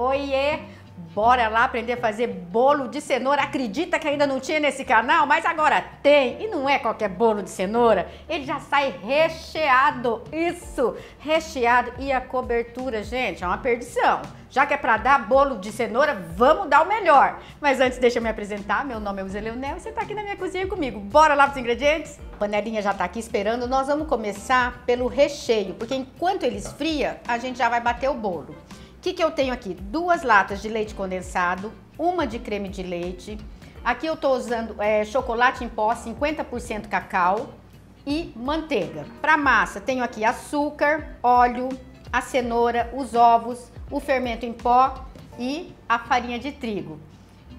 Oiê! Bora lá aprender a fazer bolo de cenoura. Acredita que ainda não tinha nesse canal? Mas agora tem! E não é qualquer bolo de cenoura. Ele já sai recheado. Isso! Recheado. E a cobertura, gente, é uma perdição. Já que é pra dar bolo de cenoura, vamos dar o melhor. Mas antes, deixa eu me apresentar. Meu nome é Uzia Leonel e você tá aqui na minha cozinha comigo. Bora lá pros ingredientes? A panelinha já tá aqui esperando. Nós vamos começar pelo recheio, porque enquanto ele esfria, a gente já vai bater o bolo. O que eu tenho aqui? 2 latas de leite condensado, 1 de creme de leite. Aqui eu tô usando chocolate em pó, 50% cacau e manteiga. Para massa, tenho aqui açúcar, óleo, a cenoura, os ovos, o fermento em pó e a farinha de trigo.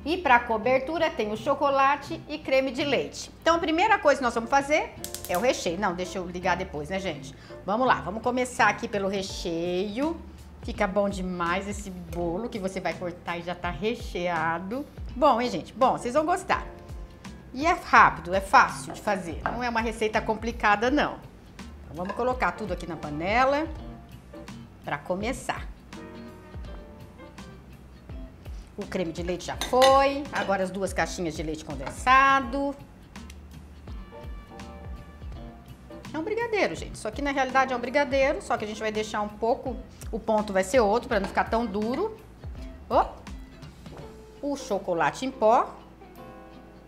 E para cobertura, tenho chocolate e creme de leite. Então, a primeira coisa que nós vamos fazer é o recheio. Não, deixa eu ligar depois, né, gente? Vamos lá, vamos começar aqui pelo recheio. Fica bom demais esse bolo que você vai cortar e já tá recheado. Bom, hein, gente? Bom, vocês vão gostar. E é rápido, é fácil de fazer. Não é uma receita complicada, não. Então, vamos colocar tudo aqui na panela pra começar. O creme de leite já foi. Agora as 2 caixinhas de leite condensado. É um brigadeiro, gente. Isso aqui, na realidade, é um brigadeiro, só que a gente vai deixar um pouco... O ponto vai ser outro, para não ficar tão duro. Oh. O chocolate em pó.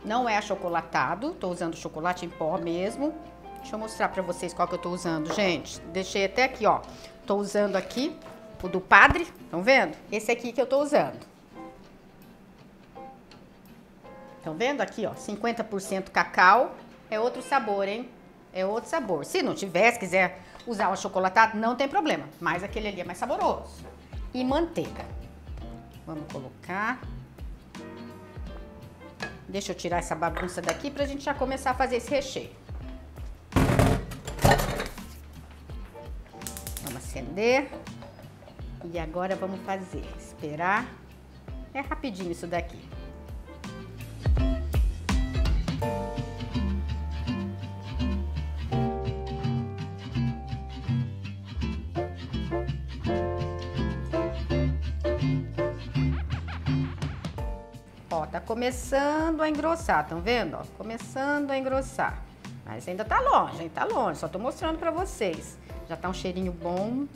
Não é achocolatado. Tô usando chocolate em pó mesmo. Deixa eu mostrar para vocês qual que eu tô usando, gente. Deixei até aqui, ó. Tô usando aqui o do Padre. Estão vendo? Esse aqui que eu tô usando. Estão vendo aqui, ó? 50% cacau. É outro sabor, hein? É outro sabor. Se não tivesse, quiser usar o achocolatado, não tem problema. Mas aquele ali é mais saboroso. E manteiga. Vamos colocar. Deixa eu tirar essa bagunça daqui pra gente já começar a fazer esse recheio. Vamos acender. E agora vamos fazer. Esperar. É rapidinho isso daqui. Ó, tá começando a engrossar, estão vendo? Ó, começando a engrossar. Mas ainda tá longe, hein? Tá longe. Só tô mostrando pra vocês. Já tá um cheirinho bom.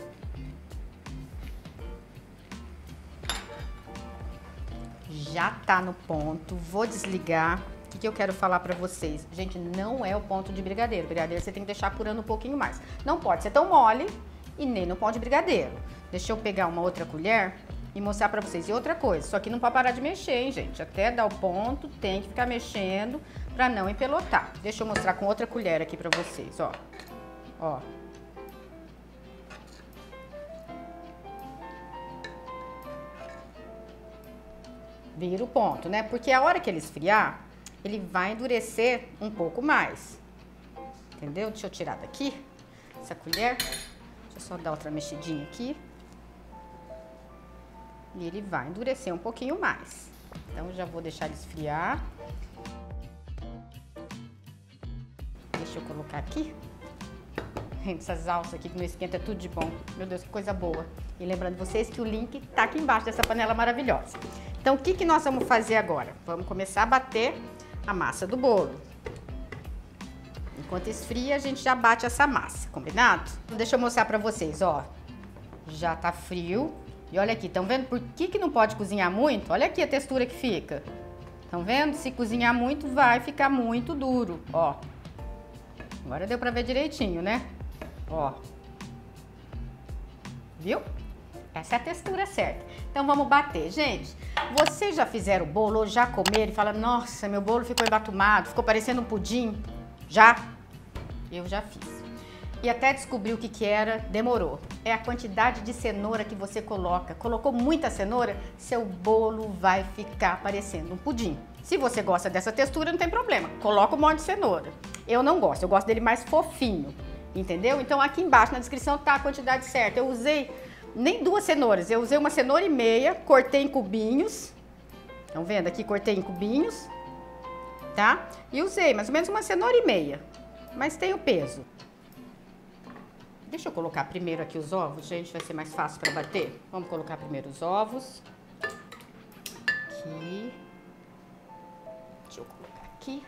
Já tá no ponto. Vou desligar. O que eu quero falar pra vocês? Gente, não é o ponto de brigadeiro. Brigadeiro você tem que deixar apurando um pouquinho mais. Não pode ser tão mole e nem no pão de brigadeiro. Deixa eu pegar uma outra colher e mostrar pra vocês. E outra coisa, isso aqui não pode parar de mexer, hein, gente? Até dar o ponto, tem que ficar mexendo pra não empelotar. Deixa eu mostrar com outra colher aqui pra vocês, ó. Ó. Vira o ponto, né? Porque a hora que ele esfriar, ele vai endurecer um pouco mais. Entendeu? Deixa eu tirar daqui essa colher. Deixa eu só dar outra mexidinha aqui. E ele vai endurecer um pouquinho mais. Então, já vou deixar ele esfriar. Deixa eu colocar aqui. Gente, essas alças aqui que não esquenta é tudo de bom. Meu Deus, que coisa boa. E lembrando vocês que o link tá aqui embaixo dessa panela maravilhosa. Então, o que que nós vamos fazer agora? Vamos começar a bater a massa do bolo. Enquanto esfria, a gente já bate essa massa, combinado? Deixa eu mostrar pra vocês, ó. Já tá frio. E olha aqui, estão vendo por que que não pode cozinhar muito? Olha aqui a textura que fica. Estão vendo? Se cozinhar muito, vai ficar muito duro, ó. Agora deu pra ver direitinho, né? Ó. Viu? Essa é a textura certa. Então vamos bater. Gente, vocês já fizeram o bolo ou já comeram e falaram, nossa, meu bolo ficou embatumado, ficou parecendo um pudim? Já? Eu já fiz. E até descobrir o que que era, demorou. É a quantidade de cenoura que você coloca. Colocou muita cenoura, seu bolo vai ficar parecendo um pudim. Se você gosta dessa textura, não tem problema. Coloca um monte de cenoura. Eu não gosto, eu gosto dele mais fofinho. Entendeu? Então aqui embaixo na descrição tá a quantidade certa. Eu usei nem 2 cenouras, eu usei 1,5 cenoura, cortei em cubinhos. Estão vendo aqui? Cortei em cubinhos, tá? E usei mais ou menos 1,5 cenoura. Mas tem o peso. Deixa eu colocar primeiro aqui os ovos, gente, vai ser mais fácil para bater. Vamos colocar primeiro os ovos. Aqui. Deixa eu colocar aqui.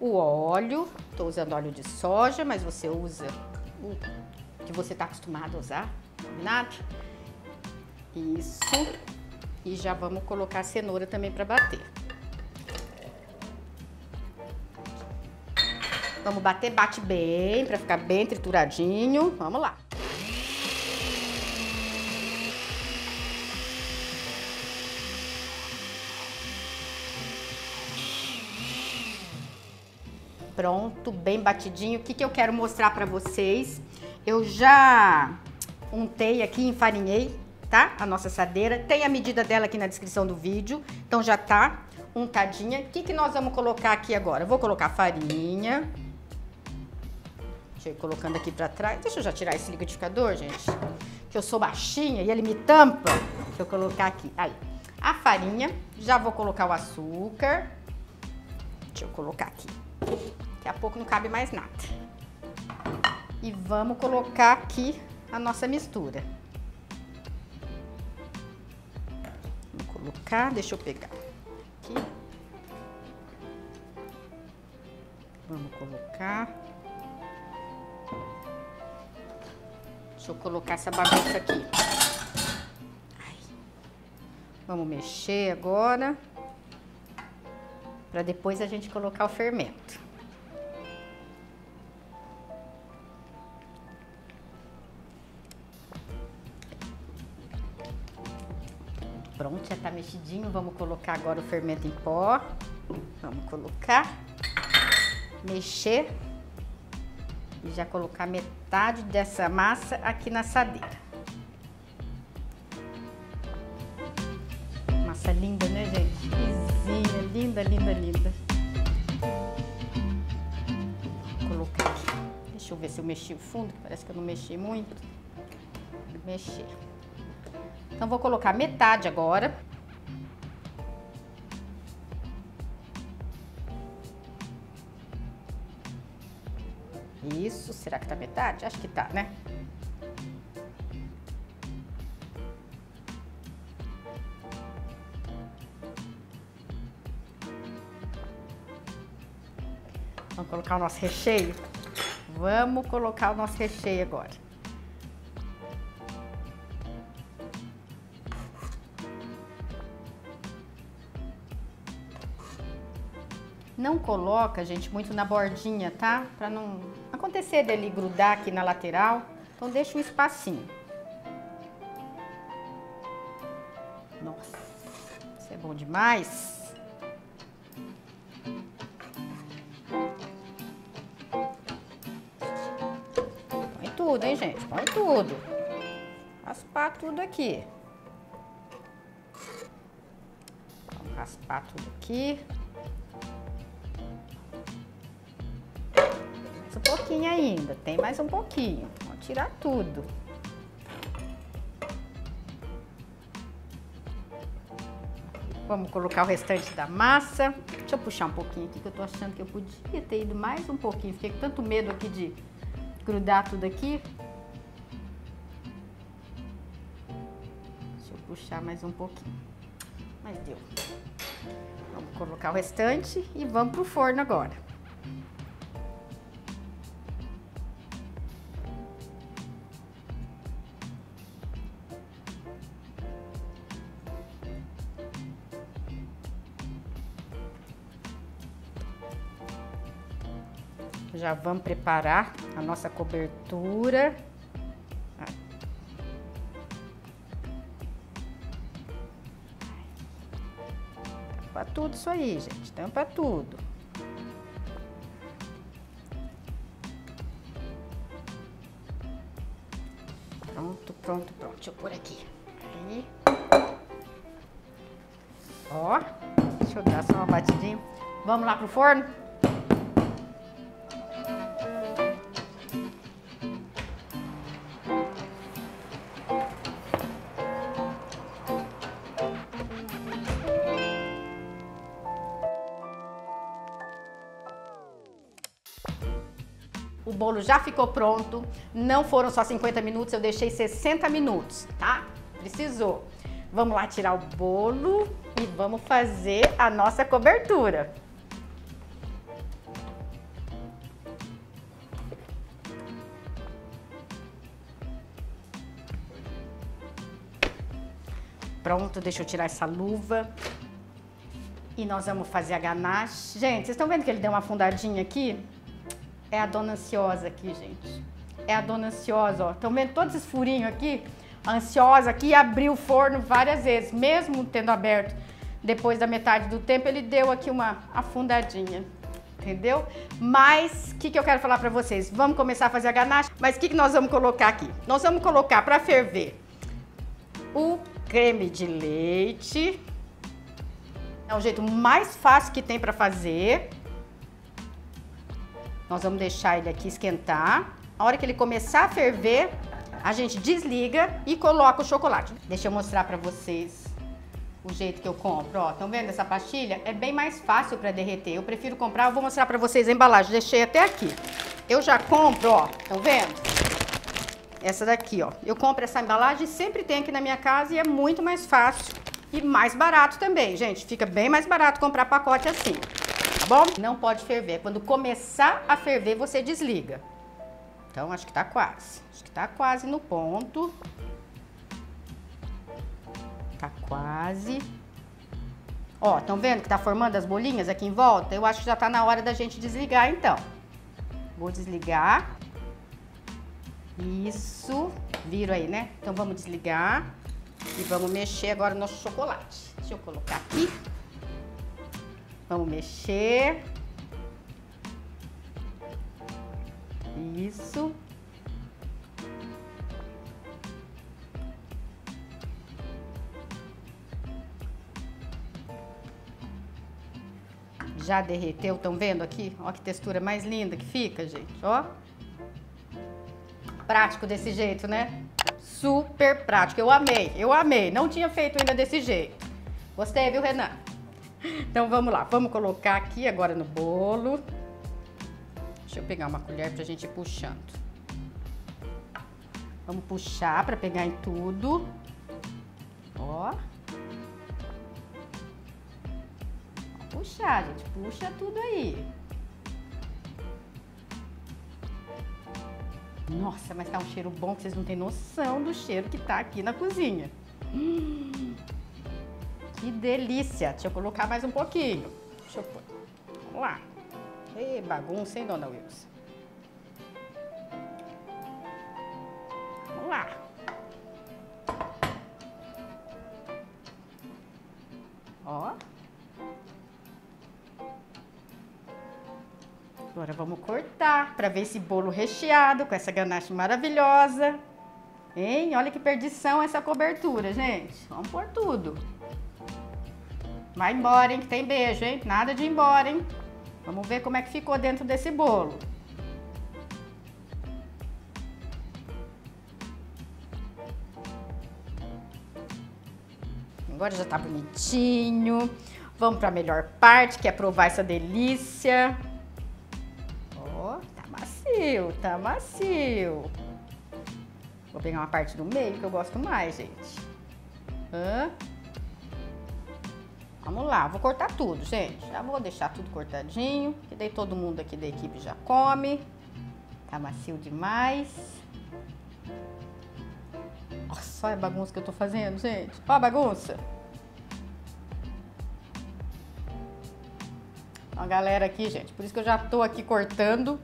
O óleo, estou usando óleo de soja, mas você usa o que você está acostumado a usar, combinado? Isso. E já vamos colocar a cenoura também para bater. Vamos bater, bate bem, para ficar bem trituradinho. Vamos lá. Pronto, bem batidinho. O que que eu quero mostrar para vocês? Eu já untei aqui, enfarinhei, tá? A nossa assadeira. Tem a medida dela aqui na descrição do vídeo. Então já tá untadinha. O que que nós vamos colocar aqui agora? Eu vou colocar farinha. Deixa eu ir colocando aqui pra trás. Deixa eu já tirar esse liquidificador, gente. Que eu sou baixinha e ele me tampa. Deixa eu colocar aqui. Aí. A farinha. Já vou colocar o açúcar. Deixa eu colocar aqui. Daqui a pouco não cabe mais nada. E vamos colocar aqui a nossa mistura. Vou colocar, deixa eu pegar aqui. Vamos colocar. Deixa eu colocar essa bagunça aqui. Ai. Vamos mexer agora. Para depois a gente colocar o fermento. Pronto, já tá mexidinho. Vamos colocar agora o fermento em pó. Vamos colocar, mexer e já colocar metade dessa massa aqui na assadeira. Massa linda, né, gente? Lisinha, linda, linda, linda. Vou colocar aqui. Deixa eu ver se eu mexi o fundo, que parece que eu não mexi muito. Mexer. Então, vou colocar metade agora. Isso, será que tá metade? Acho que tá, né? Vamos colocar o nosso recheio? Vamos colocar o nosso recheio agora. Não coloca, gente, muito na bordinha, tá? Pra não acontecer dele grudar aqui na lateral. Então deixa um espacinho. Nossa, isso é bom demais. Põe tudo, hein, gente? Põe tudo. Raspar tudo aqui. Vamos raspar tudo aqui. Pouquinho ainda, tem mais um pouquinho. Vou tirar tudo. Vamos colocar o restante da massa. Deixa eu puxar um pouquinho aqui, que eu tô achando que eu podia ter ido mais um pouquinho. Fiquei com tanto medo aqui de grudar tudo aqui. Deixa eu puxar mais um pouquinho. Mas deu. Vamos colocar o restante e vamos pro forno agora. Já vamos preparar a nossa cobertura. Tampa tudo isso aí, gente. Tampa tudo. Pronto, pronto, pronto. Deixa eu pôr aqui. Aí. Ó, deixa eu dar só uma batidinha. Vamos lá pro forno? O bolo já ficou pronto, não foram só 50 minutos, eu deixei 60 minutos, tá? Precisou. Vamos lá tirar o bolo e vamos fazer a nossa cobertura. Pronto, deixa eu tirar essa luva. E nós vamos fazer a ganache. Gente, vocês estão vendo que ele deu uma afundadinha aqui? É a dona ansiosa aqui, gente. É a dona ansiosa, ó. Estão vendo todos esses furinhos aqui? A ansiosa aqui abriu o forno várias vezes, mesmo tendo aberto depois da metade do tempo, ele deu aqui uma afundadinha, entendeu? Mas o que, que eu quero falar pra vocês? Vamos começar a fazer a ganache, mas o que, que nós vamos colocar aqui? Nós vamos colocar pra ferver o creme de leite. É o jeito mais fácil que tem pra fazer. Nós vamos deixar ele aqui esquentar. A hora que ele começar a ferver, a gente desliga e coloca o chocolate. Deixa eu mostrar pra vocês o jeito que eu compro, ó. Estão vendo essa pastilha? É bem mais fácil pra derreter. Eu prefiro comprar, eu vou mostrar pra vocês a embalagem. Deixei até aqui. Eu já compro, ó. Estão vendo? Essa daqui, ó. Eu compro essa embalagem, sempre tem aqui na minha casa e é muito mais fácil. E mais barato também, gente. Fica bem mais barato comprar pacote assim, tá bom? Não pode ferver. Quando começar a ferver, você desliga. Então, acho que tá quase. Acho que tá quase no ponto. Tá quase. Ó, estão vendo que tá formando as bolinhas aqui em volta? Eu acho que já tá na hora da gente desligar, então. Vou desligar. Isso. Viram aí, né? Então, vamos desligar. E vamos mexer agora o nosso chocolate. Deixa eu colocar aqui. Vamos mexer. Isso. Já derreteu, estão vendo aqui? Ó que textura mais linda que fica, gente, ó. Prático desse jeito, né? Super prático, eu amei, não tinha feito ainda desse jeito. Gostei, viu, Renan? Então vamos lá, vamos colocar aqui agora no bolo. Deixa eu pegar uma colher pra gente ir puxando. Vamos puxar pra pegar em tudo. Ó. Puxar, gente, puxa tudo aí. Nossa, mas tá um cheiro bom que vocês não têm noção do cheiro que tá aqui na cozinha. Que delícia! Deixa eu colocar mais um pouquinho. Deixa eu pôr. Vamos lá. Ei, bagunça, hein, dona Wilson? Vamos lá. Ó. Agora vamos cortar para ver esse bolo recheado com essa ganache maravilhosa. Hein? Olha que perdição essa cobertura, gente. Vamos pôr tudo. Vai embora, hein? Que tem beijo, hein? Nada de ir embora, hein? Vamos ver como é que ficou dentro desse bolo. Agora já tá bonitinho. Vamos para a melhor parte, que é provar essa delícia. Tá macio. Vou pegar uma parte do meio que eu gosto mais, gente. Vamos lá, vou cortar tudo, gente. Já vou deixar tudo cortadinho, que daí todo mundo aqui da equipe já come. Tá macio demais. Nossa, olha a bagunça que eu tô fazendo, gente. Olha a bagunça. Ó, galera aqui, gente. Por isso que eu já tô aqui cortando.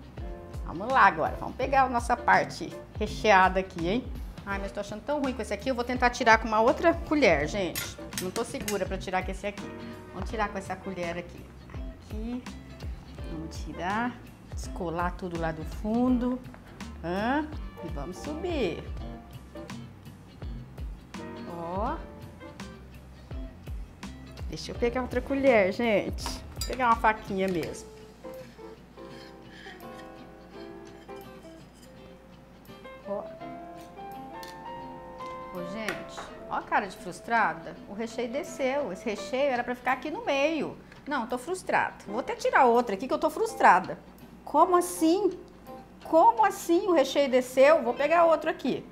Vamos lá agora, vamos pegar a nossa parte recheada aqui, hein? Ai, mas tô achando tão ruim com esse aqui, eu vou tentar tirar com uma outra colher, gente. Não tô segura pra tirar com esse aqui. Vamos tirar com essa colher aqui. Aqui, vamos tirar, descolar tudo lá do fundo. E vamos subir. Ó. Deixa eu pegar outra colher, gente. Vou pegar uma faquinha mesmo. Cara de frustrada, o recheio desceu. Esse recheio era pra ficar aqui no meio. Não, tô frustrada. Vou até tirar outra aqui que eu tô frustrada. Como assim? como assim o recheio desceu? Vou pegar outro aqui.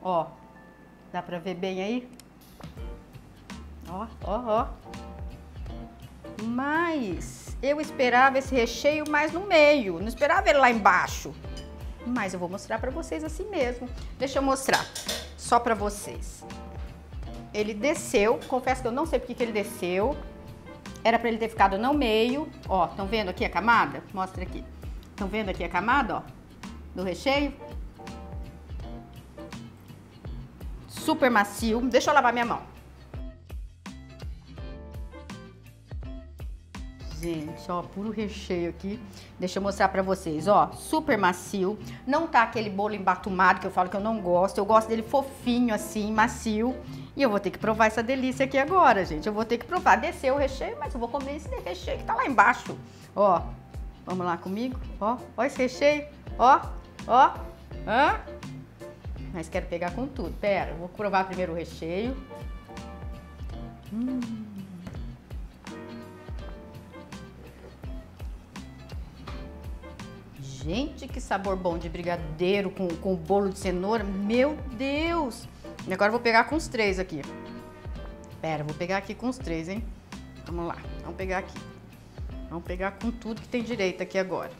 Ó, dá pra ver bem aí? Ó, ó, ó. Mas eu esperava esse recheio mais no meio, não esperava ele lá embaixo. Mas eu vou mostrar pra vocês assim mesmo. Deixa eu mostrar só pra vocês. Ele desceu, confesso que eu não sei porque que ele desceu. Era pra ele ter ficado no meio. Ó, estão vendo aqui a camada? Mostra aqui. Estão vendo aqui a camada, ó, do recheio? Super macio. Deixa eu lavar minha mão. Gente, ó, puro recheio aqui. Deixa eu mostrar pra vocês, ó, super macio. Não tá aquele bolo embatumado que eu falo que eu não gosto. Eu gosto dele fofinho assim, macio. E eu vou ter que provar essa delícia aqui agora, gente. Eu vou ter que provar. Desceu o recheio, mas eu vou comer esse recheio que tá lá embaixo. Ó, vamos lá comigo. Ó, ó esse recheio. Ó, ó. Hã? Mas quero pegar com tudo. Pera, eu vou provar primeiro o recheio. Gente, que sabor bom de brigadeiro com bolo de cenoura. Meu Deus! E agora eu vou pegar com os três aqui. Pera, vou pegar aqui com os três, hein? Vamos lá, vamos pegar aqui. Vamos pegar com tudo que tem direito aqui agora.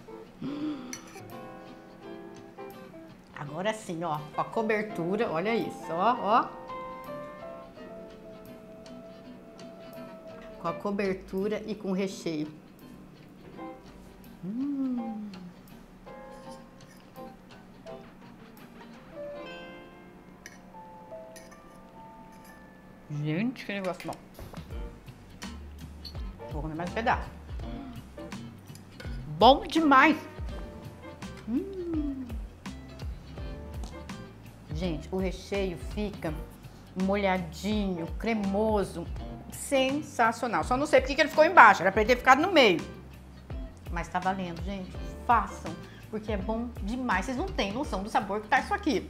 Agora sim, ó, com a cobertura, olha isso, ó, ó. Com a cobertura e com o recheio. Gente, que negócio bom. Vou comer mais um pedaço. Bom demais. Gente, o recheio fica molhadinho, cremoso, sensacional. Só não sei porque que ele ficou embaixo, era pra ele ter ficado no meio. Mas tá valendo, gente. Façam, porque é bom demais. Vocês não têm noção do sabor que tá isso aqui.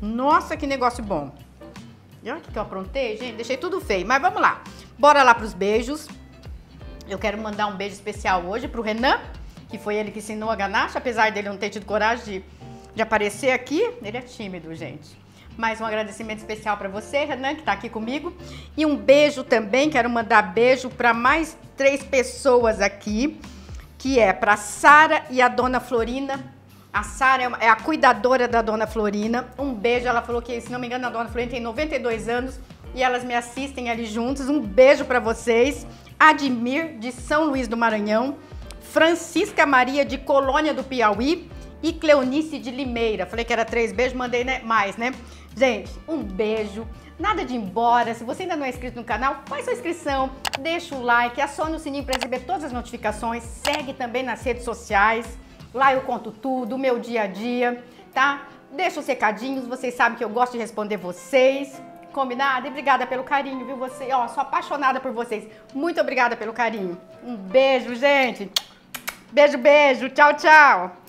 Nossa, que negócio bom. E olha o que eu aprontei, gente. Deixei tudo feio, mas vamos lá. Bora lá pros beijos. Eu quero mandar um beijo especial hoje pro Renan, que foi ele que ensinou a ganache, apesar dele não ter tido coragem de aparecer aqui. Ele é tímido, gente. Mais um agradecimento especial pra você, Renan, que tá aqui comigo. E um beijo também, quero mandar beijo pra mais 3 pessoas aqui, que é pra Sara e a Dona Florina. A Sara é a cuidadora da Dona Florina. Um beijo, ela falou que, se não me engano, a Dona Florina tem 92 anos e elas me assistem ali juntas. Um beijo pra vocês. Admir, de São Luís do Maranhão. Francisca Maria, de Colônia do Piauí. E Cleonice de Limeira. Falei que era 3 beijos, mandei, né, mais, né? Gente, um beijo. Nada de ir embora. Se você ainda não é inscrito no canal, faz sua inscrição, deixa o like, aciona o sininho pra receber todas as notificações. Segue também nas redes sociais. Lá eu conto tudo, o meu dia a dia, tá? Deixa os recadinhos, vocês sabem que eu gosto de responder vocês. Combinado? E obrigada pelo carinho, viu? Você, ó, sou apaixonada por vocês. Muito obrigada pelo carinho. Um beijo, gente. Beijo, beijo. Tchau, tchau.